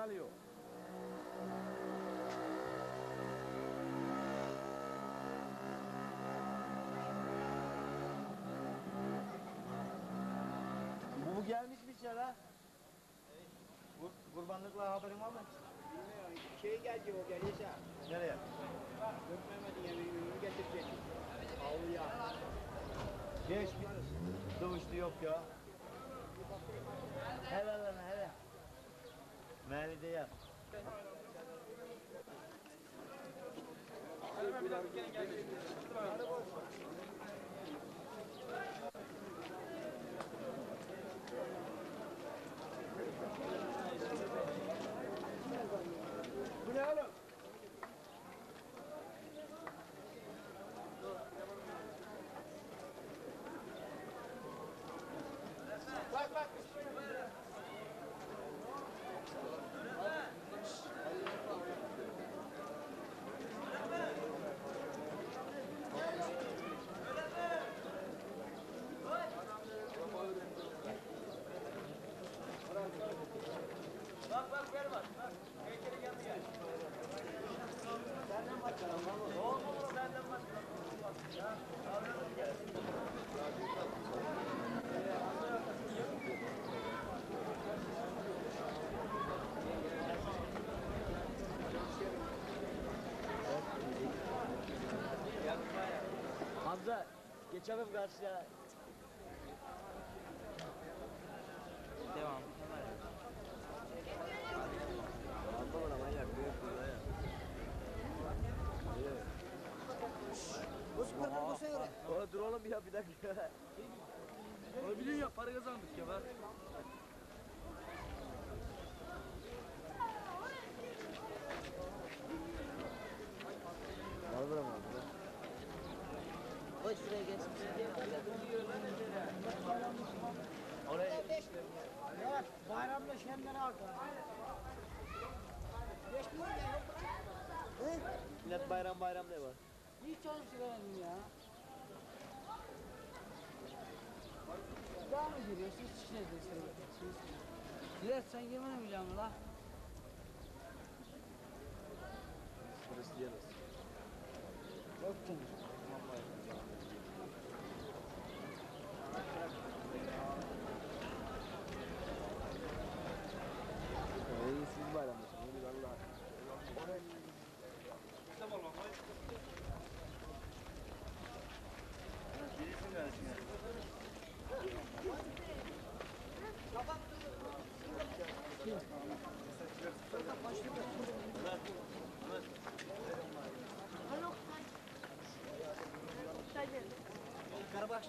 alıyor. Bu gelmiş bir şey ha. Kurbanlıkla haberin var mı? Bilmiyorum. Şey geldi o gelirse. Nereye? Görmemedi yani. Ürünü getirecek. Avluya. Geç bir dövüşlü yok ya. Helal lan helal. Meride yap. Hadi ben bir daha bir kere geldim. Bu ne oğlum? Bak bak. Bak bak ver bak. Heykeli geldi gel. Senden başlayalım. Olmalı senden başlayalım. Ya. Avralım gel. Hamza geçelim karşıya. Devam. O dur oğlum ya bir dakika. O biliyor ya para kazandık ya bak. Alır mı? Koş şuraya geç. Oraya geç. Evet, bayramla şemden aldı. Geç mi? Millet bayram bayram ne var? Hiç çalıştıramıyorum ya. Daha mı giriyorsunuz? Hiç ne diyorsunuz? Dilersen girmene mi canım la? Burası diyemez. Yok canım. Siz bayramlaşın. Oraya gidiyoruz. Tamam lan. Gelirsin kardeşim. Kapat. Alo. Sadece. Karabaş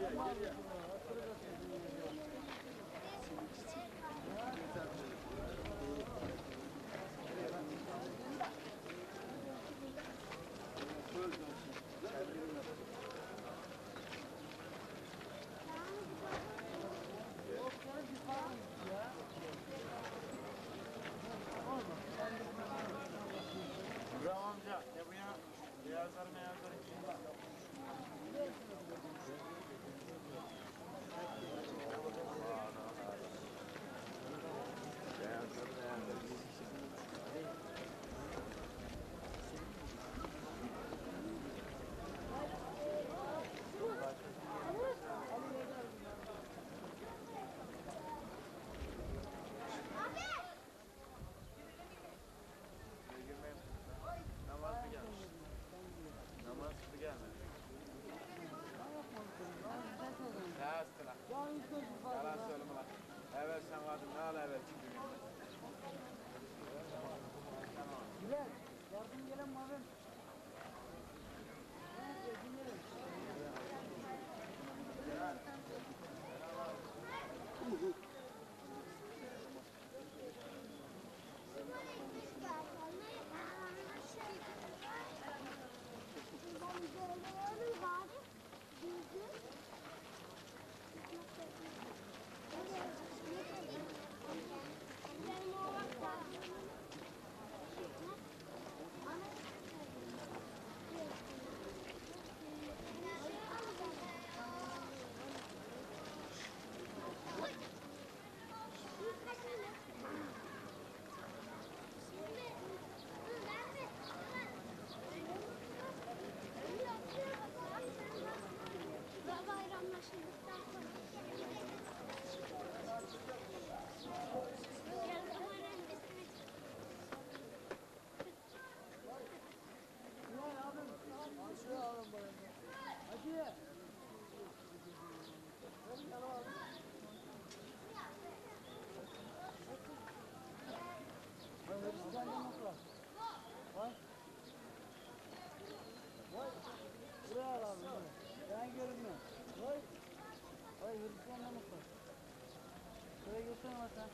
Bravo amca, ne bu ya? Beyazlar meyazlar için var. Namaz mı gelmiş? Namaz. orada.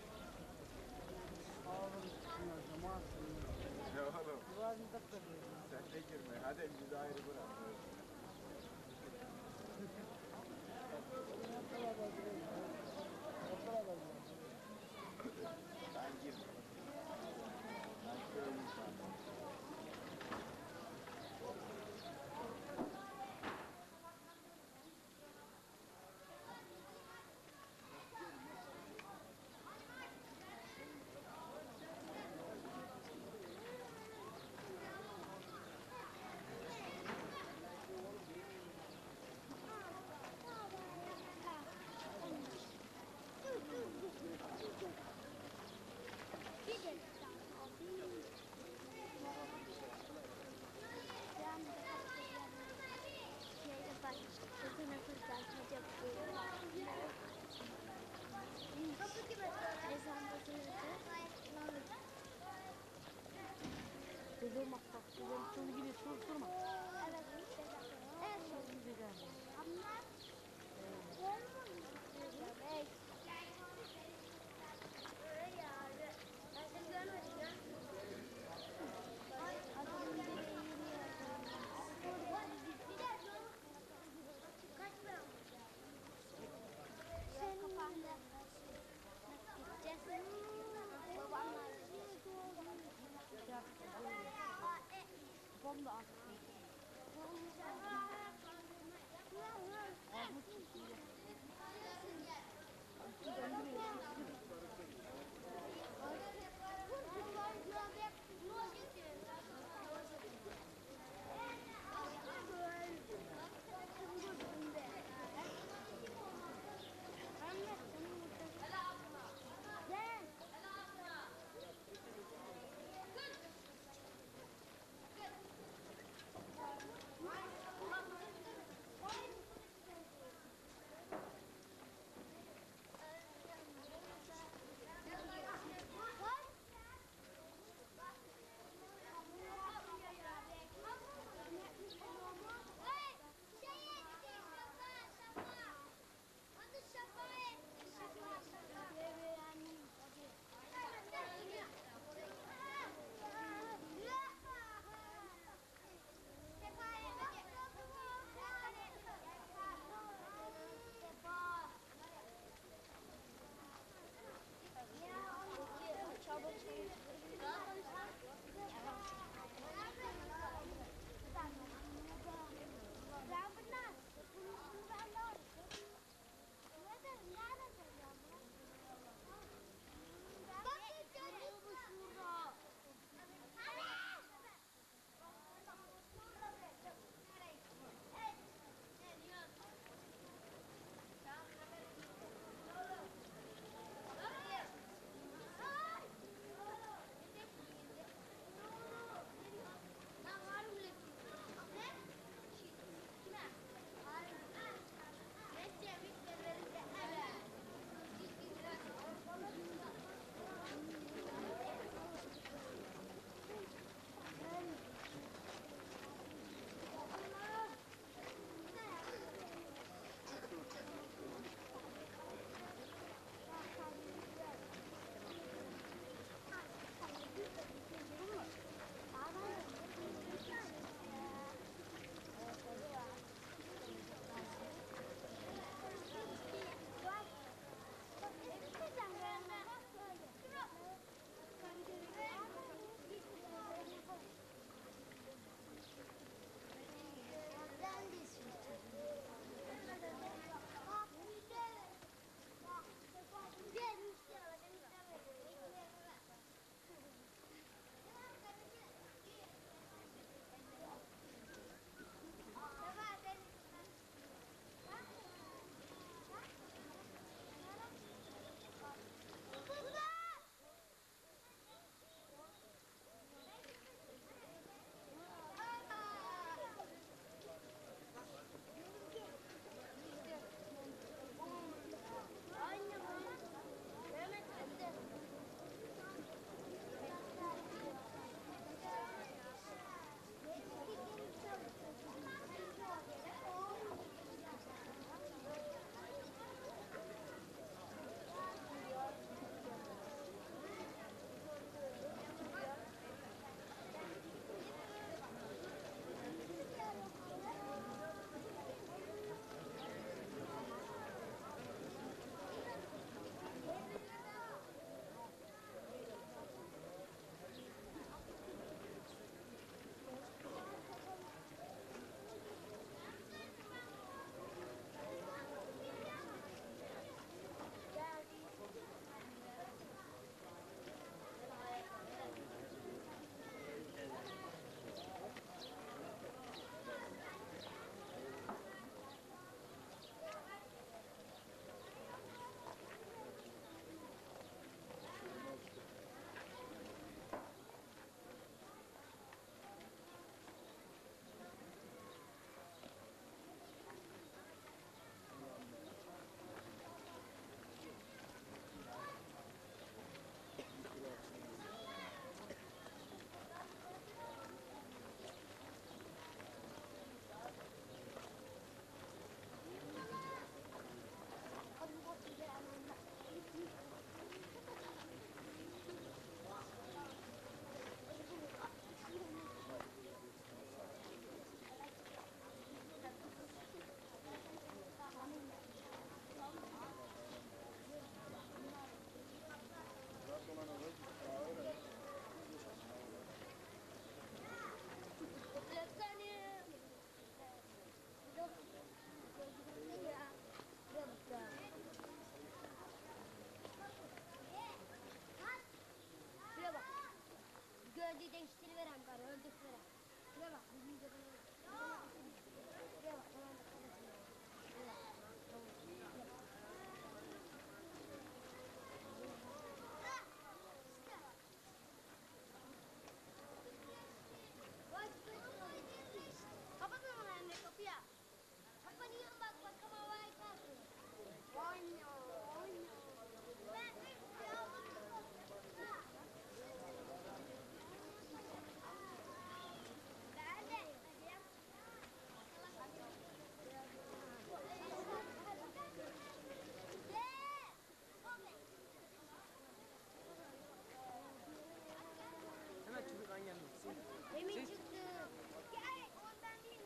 Ağabeyim çıkıyor, zaman sınıyor. Ya oğlum. Duvarında kalıyor. Sen de girme, hadi bizi ayrı bırak. Ben girmem. Ben şöyle insanım. Kızım bak, kızım şimdi gibi sorma. Evet, şimdi güzel. Ama evet. Bom da attı. iştiriverem karı, öldükverem. Şuraya bak, bizim de böyle. Şuraya bak, tamam da karısın. Şuraya bak, tamam da karısın. Kapatın onu hem de kapıya. Kapanıyorum bak, bakam havaya kalkıyor. Anne, anne. Ben bir şey aldım. Hemen çocuktan gelmesin. Emin çıktı. Gel, ondan değil.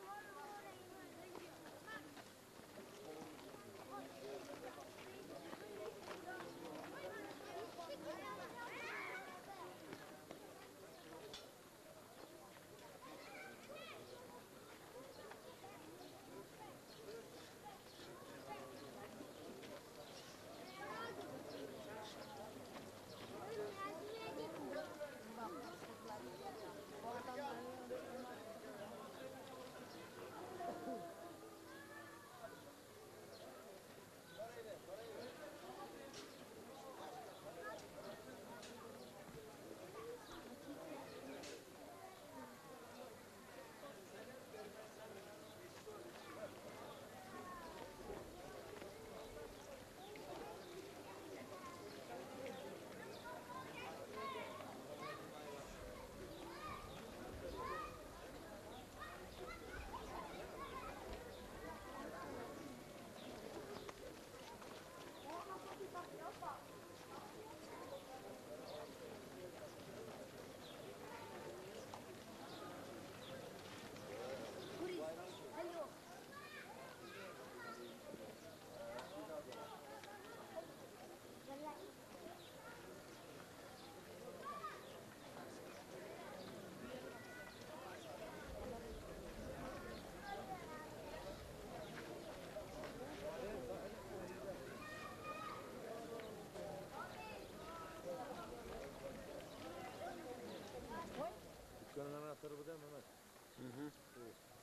Dükkanın anahtarı bu değil mi Mehmet? Hı hı. Evet.